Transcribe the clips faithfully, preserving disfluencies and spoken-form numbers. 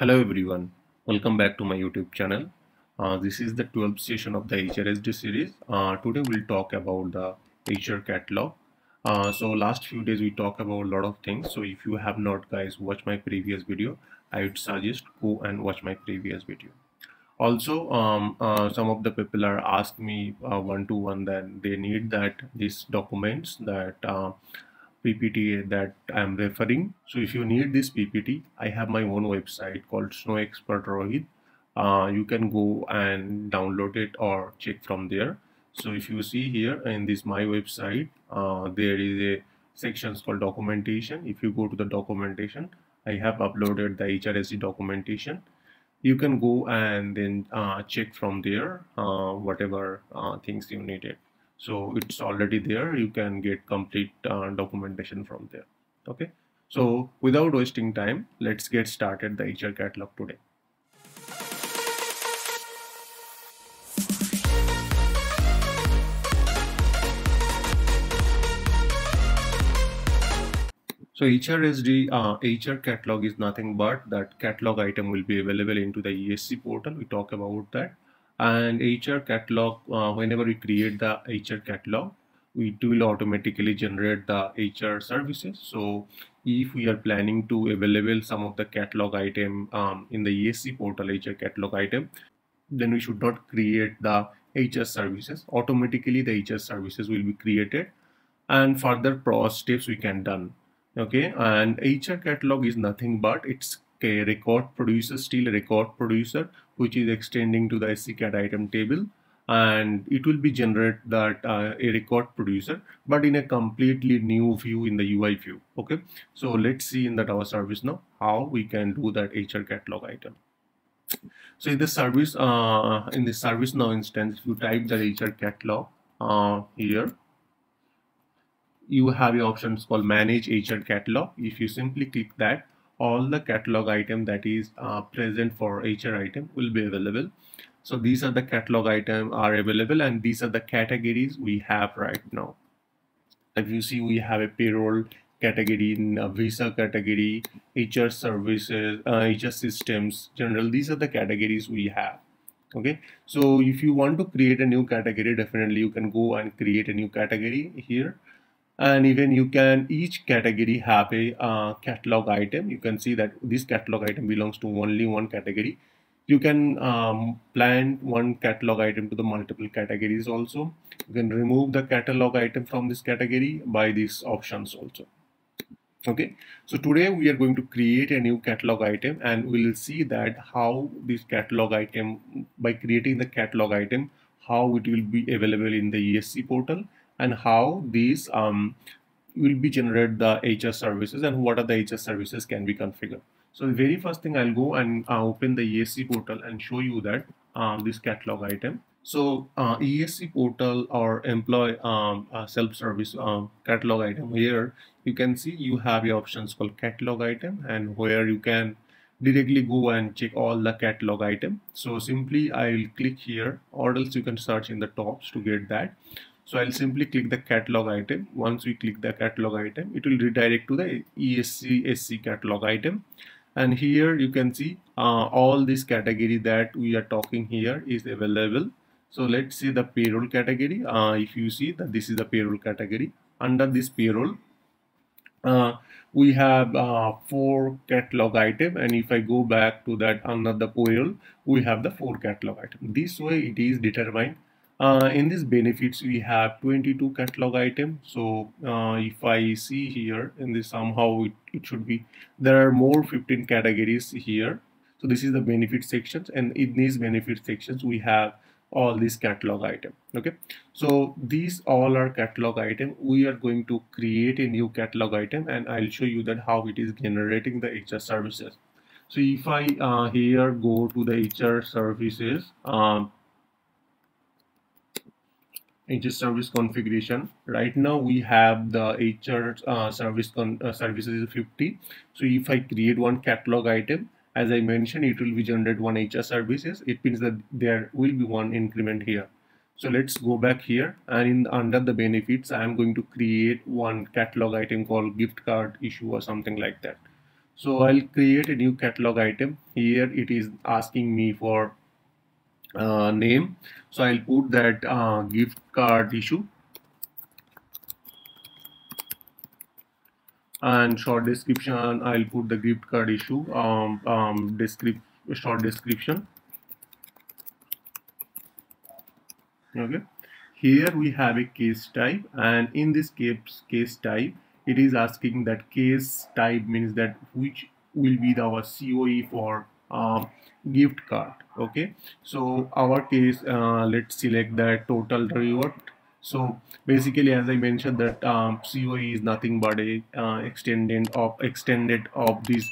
Hello everyone, welcome back to my YouTube channel. Uh, this is the twelfth session of the H R S D series. Uh, today we'll talk about the H R catalog. Uh, so last few days we talked about a lot of things. So if you have not guys watched my previous video, I would suggest go and watch my previous video. Also, um, uh, some of the people are asked me uh, one to one that they need that these documents, that uh, P P T that I am referring. So if you need this P P T, I have my own website called SnowExpert Rohid. Uh, you can go and download it or check from there. So if you see here in this my website, uh, there is a section called documentation. If you go to the documentation, I have uploaded the H R S D documentation. You can go and then uh, check from there uh, whatever uh, things you needed. So it's already there. You can get complete uh, documentation from there. Okay. So without wasting time, let's get started the H R catalog today. So H R S D uh, H R catalog is nothing but that catalog item will be available into the E S C portal. We talk about that. And H R catalog, uh, whenever we create the H R catalog, it will automatically generate the H R services. So if we are planning to available some of the catalog item um, in the E S C portal H R catalog item, then we should not create the H R services. Automatically the H R services will be created and further process steps we can done. Okay, and H R catalog is nothing but it's a record producer, still a record producer, which is extending to the S C cat item table, and it will be generate that uh, a record producer, but in a completely new view in the U I view. Okay, so let's see in that our service now how we can do that H R catalog item. So in the service, uh, in the service now instance, if you type the H R catalog uh, here, you have your options called manage H R catalog. If you simply click that, all the catalog item that is uh, present for H R item will be available. So these are the catalog item are available, and these are the categories we have right now. If you see, we have a payroll category, a visa category, H R services, uh, H R systems, general. These are the categories we have. Okay. So if you want to create a new category, definitely you can go and create a new category here. And even you can each category have a uh, catalog item. You can see that this catalog item belongs to only one category. You can um, plan one catalog item to the multiple categories also. You can remove the catalog item from this category by these options also. Okay, so today we are going to create a new catalog item, and we will see that how this catalog item, by creating the catalog item, how it will be available in the E S C portal, and how these um, will be generate the H R services, and what are the H R services can be configured. So the very first thing, I'll go and uh, open the E S C portal and show you that uh, this catalog item. So uh, E S C portal or employee um, uh, self-service uh, catalog item, here you can see you have your options called catalog item, and where you can directly go and check all the catalog item. So simply I'll click here, or else you can search in the tops to get that. So I'll simply click the catalog item. Once we click the catalog item, it will redirect to the E S C S C catalog item. And here you can see uh, all this category that we are talking here is available. So let's see the payroll category. Uh, if you see that this is the payroll category. Under this payroll, uh, we have uh, four catalog item. And if I go back to that under the payroll, we have the four catalog item. This way it is determined. Uh, in this benefits, we have twenty-two catalog item. So uh, if I see here in this, somehow it, it should be, there are more fifteen categories here. So this is the benefit sections, and in these benefit sections we have all these catalog item. Okay, so these all are catalog item. We are going to create a new catalog item, and I'll show you that how it is generating the H R services. So if I uh, here go to the H R services, um, H R service configuration. Right now we have the H R uh, service con uh, services fifty. So if I create one catalog item, as I mentioned, it will be generate one H R services. It means that there will be one increment here. So let's go back here, and in under the benefits, I am going to create one catalog item called gift card issue or something like that. So I'll create a new catalog item. Here it is asking me for uh, name, so I'll put that uh, gift card issue and short description. I'll put the gift card issue um, um, descript short description. Okay, here we have a case type, and in this case case type it is asking that case type means that which will be the, our C O E for uh, gift card. Okay, so our case uh, let's select the total reward. So basically, as I mentioned, that um, C O E is nothing but a uh, extended of extended of this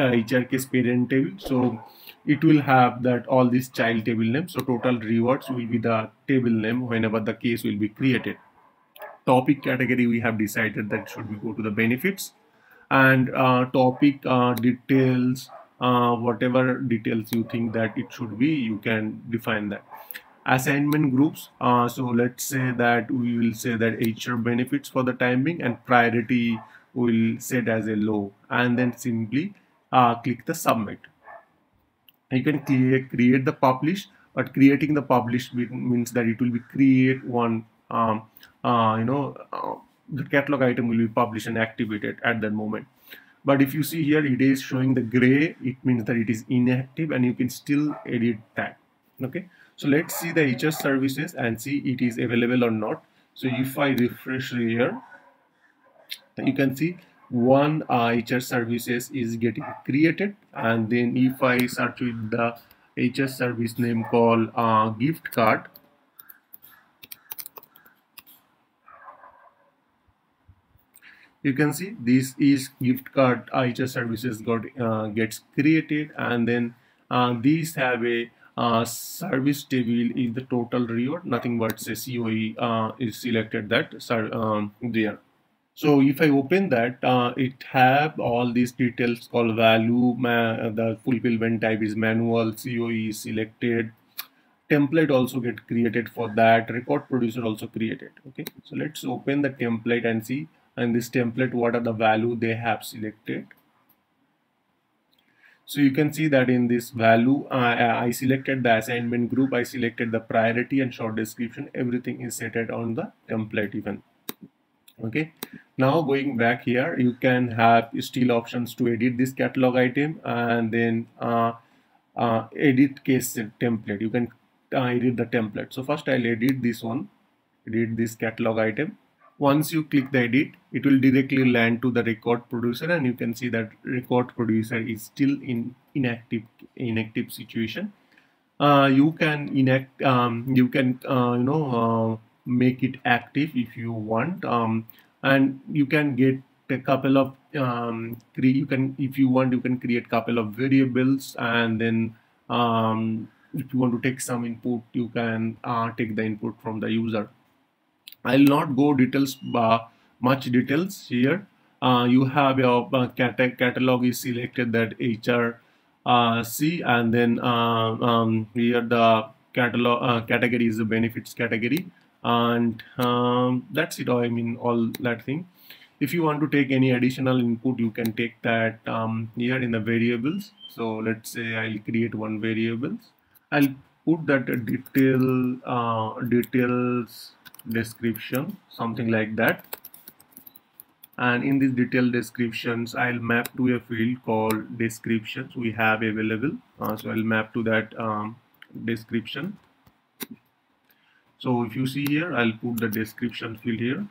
uh, H R case parent table. So it will have that all this child table name. So total rewards will be the table name whenever the case will be created. Topic category, we have decided that should we go to the benefits, and uh, topic uh, details, uh, whatever details you think that it should be, you can define that. Assignment groups, uh, so let's say that we will say that H R benefits for the time being, and priority will set as a low, and then simply uh, click the submit. You can create, create the publish, but creating the publish means that it will be create one um, uh, you know uh, the catalog item will be published and activated at that moment. But if you see here, it is showing the gray, it means that it is inactive and you can still edit that. Okay, so let's see the H R services and see it is available or not. So if I refresh here, you can see one uh, H R services is getting created, and then if I search with the H R service name called uh, gift card, you can see this is gift card H R services got uh, gets created, and then uh, these have a Uh, service table is the total reward, nothing but say C O E uh, is selected that um, there. So if I open that, uh, it have all these details called value, the fulfillment type is manual, C O E is selected, template also get created for that, record producer also created. Okay, so let's open the template and see, and this template, what are the value they have selected. So you can see that in this value, uh, I selected the assignment group, I selected the priority and short description, everything is set on the template even. Okay, now going back here, you can have still options to edit this catalog item, and then uh, uh, edit case template, you can uh, edit the template. So first I'll edit this one, edit this catalog item. Once you click the edit, it will directly land to the record producer, and you can see that record producer is still in inactive inactive situation. Uh, you can enact, um, you can uh, you know uh, make it active if you want, um, and you can get a couple of um, you can if you want you can create couple of variables, and then um, if you want to take some input, you can uh, take the input from the user. I'll not go details uh, much details here. Uh, you have your uh, catalog catalog is selected that H R uh, C, and then uh, um, here the catalog uh, category is the benefits category, and um, that's it. I mean all that thing. If you want to take any additional input, you can take that um, here in the variables. So let's say I'll create one variables. I'll put that detail uh, details. description, something like that, and in this detailed descriptions I'll map to a field called descriptions we have available. Uh, so I'll map to that um, description. So if you see here, I'll put the description field here.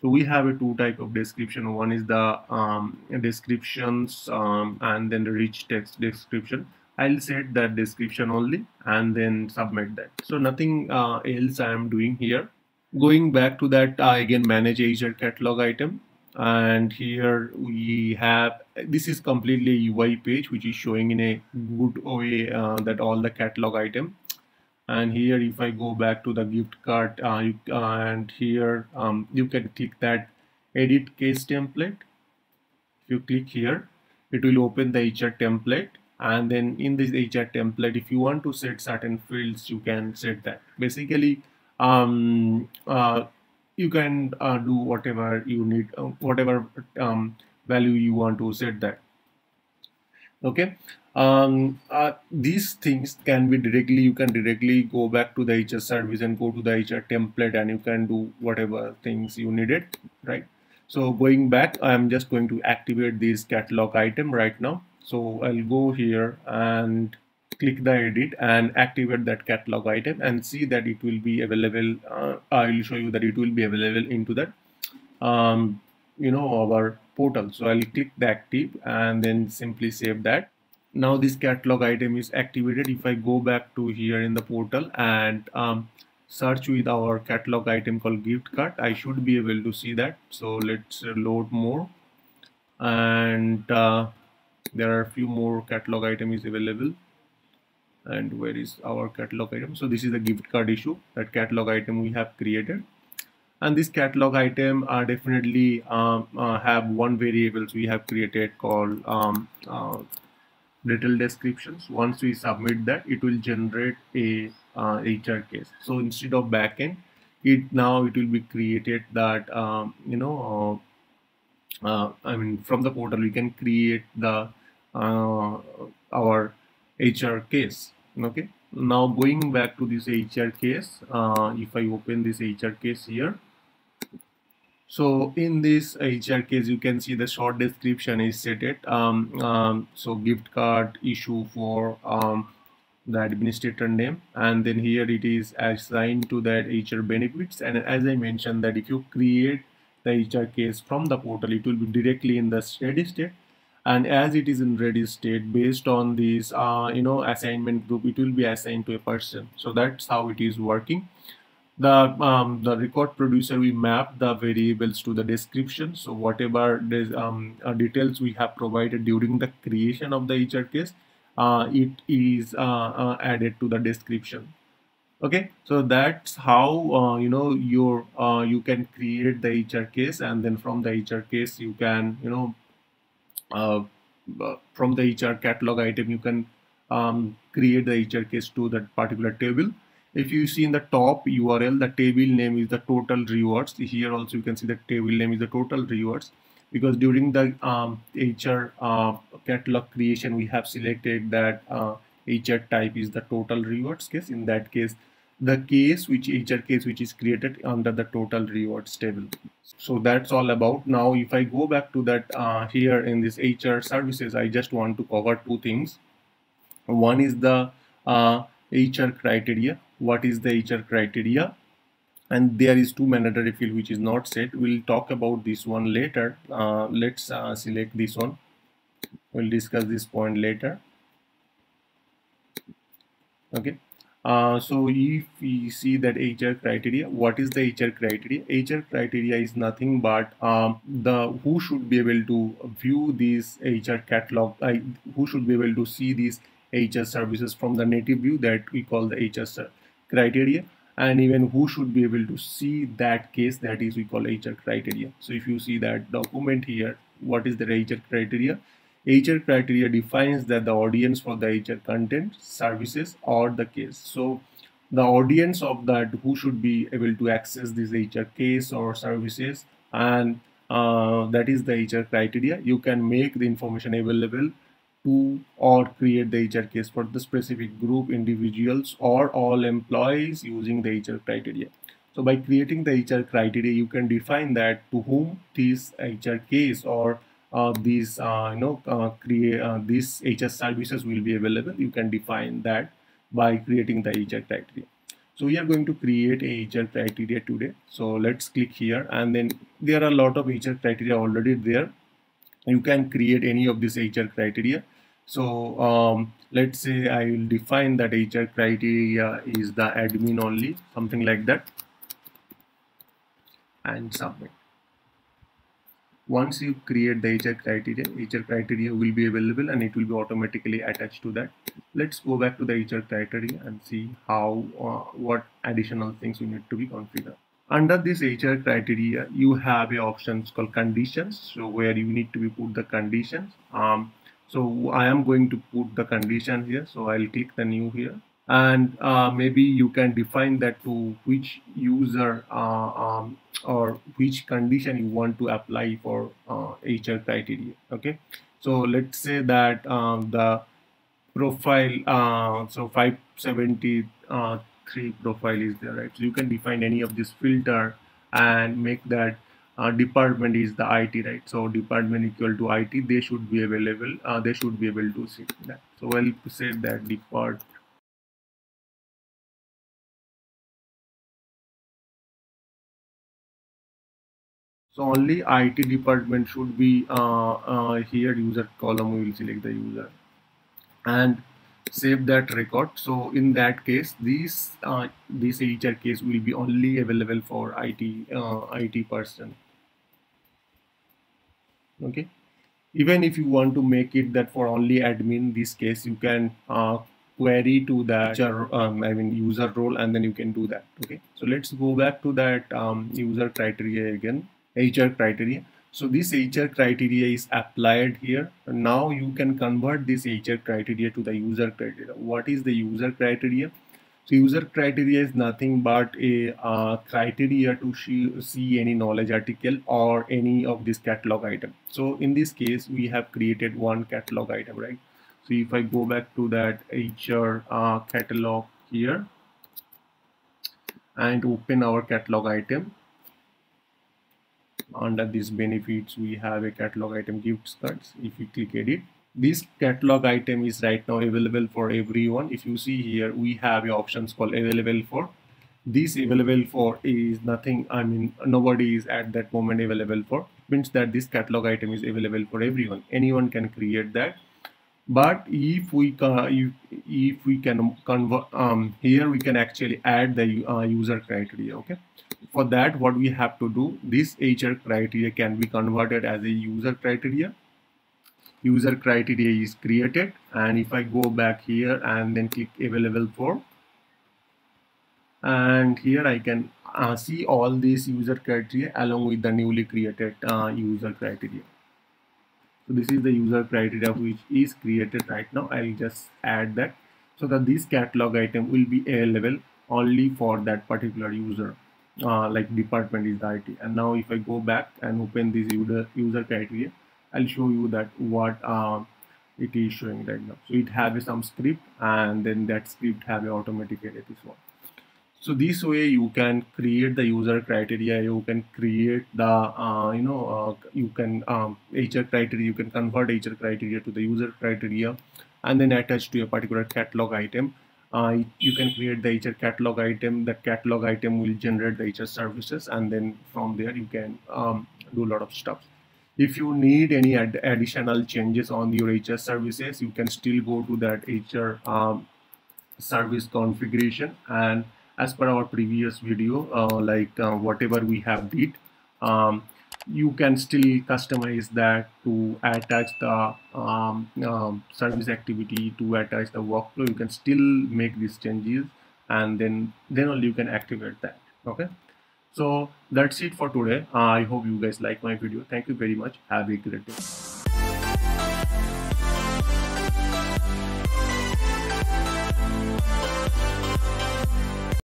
So we have a two type of description. One is the um, descriptions um, and then the rich text description. I'll set that description only and then submit that. So nothing uh, else I am doing here. Going back to that, I again manage H R catalog item, and here we have, this is completely U I page which is showing in a good way uh, that all the catalog item. And here if I go back to the gift card, uh, you, uh, and here um, you can click that edit case template. If you click here, it will open the H R template. And then in this H R template, if you want to set certain fields, you can set that. Basically, um, uh, you can uh, do whatever you need, uh, whatever um, value you want to set that. Okay, um, uh, these things can be directly, you can directly go back to the H R service and go to the H R template, and you can do whatever things you needed, right? So going back, I'm just going to activate this catalog item right now. So I'll go here and click the edit and activate that catalog item, and see that it will be available. Uh, I'll show you that it will be available into that, um, you know, our portal. So I'll click the active and then simply save that. Now this catalog item is activated. If I go back to here in the portal and um, search with our catalog item called gift card, I should be able to see that. So let's load more, and uh, there are a few more catalog item is available. And where is our catalog item? So this is the gift card issue, that catalog item we have created. And this catalog item are definitely um, uh, have one variables we have created called um, uh, detailed descriptions. Once we submit that, it will generate a uh, H R case. So instead of backend, it now it will be created that um, you know uh, uh, I mean from the portal we can create the uh, our H R case. Okay. Now going back to this H R case, uh, if I open this H R case here. So in this H R case, you can see the short description is set it. Um, um, so gift card issue for um, the administrator name, and then here it is assigned to that H R benefits. And as I mentioned, that if you create the H R case from the portal, it will be directly in the steady state. And as it is in ready state, based on this, uh, you know, assignment group, it will be assigned to a person. So that's how it is working. The um, the record producer, we map the variables to the description. So whatever um, uh, details we have provided during the creation of the H R case, uh, it is uh, uh, added to the description. Okay, so that's how uh, you know your uh, you can create the H R case, and then from the H R case, you can you know. Uh, from the H R catalog item, you can um, create the H R case to that particular table. If you see in the top U R L, the table name is the total rewards. Here also you can see the table name is the total rewards, because during the um, H R uh, catalog creation, we have selected that uh, H R type is the total rewards case. In that case, the case which H R case which is created under the total rewards table. So that's all about. Now if I go back to that uh, here in this H R services, I just want to cover two things. One is the uh, H R criteria. What is the H R criteria? And there is two mandatory field which is not set. We'll talk about this one later. Uh, let's uh, select this one. We'll discuss this point later. Okay. Uh, so if we see that H R criteria, what is the H R criteria? H R criteria is nothing but um, the who should be able to view these H R catalog, uh, who should be able to see these H R services from the native view that we call the H R criteria, and even who should be able to see that case, that is we call H R criteria. So if you see that document here, what is the H R criteria? H R criteria defines that the audience for the H R content, services, or the case. So the audience of that who should be able to access this H R case or services, and uh, that is the H R criteria. You can make the information available to or create the H R case for the specific group, individuals, or all employees using the H R criteria. So by creating the H R criteria, you can define that to whom this H R case or Uh, these uh, you know uh, create uh, these H R services will be available. You can define that by creating the H R criteria. So we are going to create a H R criteria today. So let's click here, and then there are a lot of H R criteria already there. You can create any of these H R criteria. So um, let's say I will define that H R criteria is the admin only, something like that, and submit. Once you create the H R criteria, H R criteria will be available and it will be automatically attached to that. Let's go back to the H R criteria and see how uh, what additional things you need to be configured. Under this H R criteria, you have a options called conditions, so where you need to be put the conditions. Um, so I am going to put the condition here. So I'll click the new here. and uh, maybe you can define that to which user uh, um, or which condition you want to apply for uh, H R criteria. Okay, so let's say that uh, the profile, uh, so five seventy-three profile is there, right? So you can define any of this filter and make that uh, department is the I T, right? So department equal to I T, they should be available, uh, they should be able to see that. So we'll say that depart So only I T department should be uh, uh, here. User column, we will select the user and save that record. So in that case, this uh, this H R case will be only available for I T uh, I T person. Okay. Even if you want to make it that for only admin, this case you can uh, query to the H R, um, I mean user role, and then you can do that. Okay. So let's go back to that um, user criteria again. H R criteria. So this H R criteria is applied here. Now you can convert this H R criteria to the user criteria. What is the user criteria? So user criteria is nothing but a uh, criteria to see, see any knowledge article or any of this catalog item. So in this case, we have created one catalog item, right? So if I go back to that H R uh, catalog here and open our catalog item. Under these benefits, we have a catalog item gift cards. If you click edit, this catalog item is right now available for everyone. If you see here, we have a options called available for. This available for is nothing, I mean nobody is at that moment available for. It means that this catalog item is available for everyone. Anyone can create that. But if we can, if we can convert um, here, we can actually add the uh, user criteria. Okay, for that, what we have to do, this H R criteria can be converted as a user criteria. User criteria is created, and if I go back here and then click available for, and here I can uh, see all these user criteria along with the newly created uh, user criteria. So this is the user criteria which is created right now. I'll just add that so that this catalog item will be available only for that particular user, uh, like department is the I T. And now if I go back and open this user, user criteria, I'll show you that what uh, it is showing right now. So it has some script, and then that script have automatically this one. So this way you can create the user criteria, you can create the, uh, you know, uh, you can um, H R criteria, you can convert H R criteria to the user criteria and then attach to a particular catalog item. Uh, you can create the H R catalog item, that catalog item will generate the H R services, and then from there you can um, do a lot of stuff. If you need any ad additional changes on your H R services, you can still go to that H R um, service configuration, and as per our previous video, uh, like uh, whatever we have did, um, you can still customize that to attach the um, uh, service activity, to attach the workflow. You can still make these changes, and then then only you can activate that. Okay, so that's it for today. uh, I hope you guys like my video. Thank you very much. Have a great day.